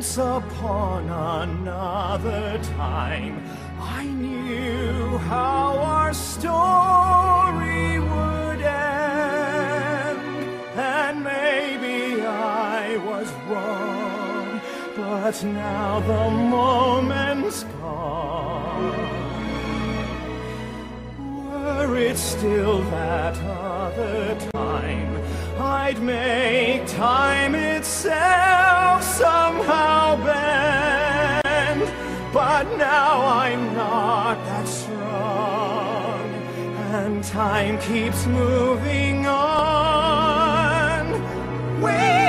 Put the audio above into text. Once upon another time, I knew how our story would end. And maybe I was wrong, but now the moment's gone. Were it still that other time, I'd make time itself somehow bend. But now I'm not that strong, and time keeps moving on.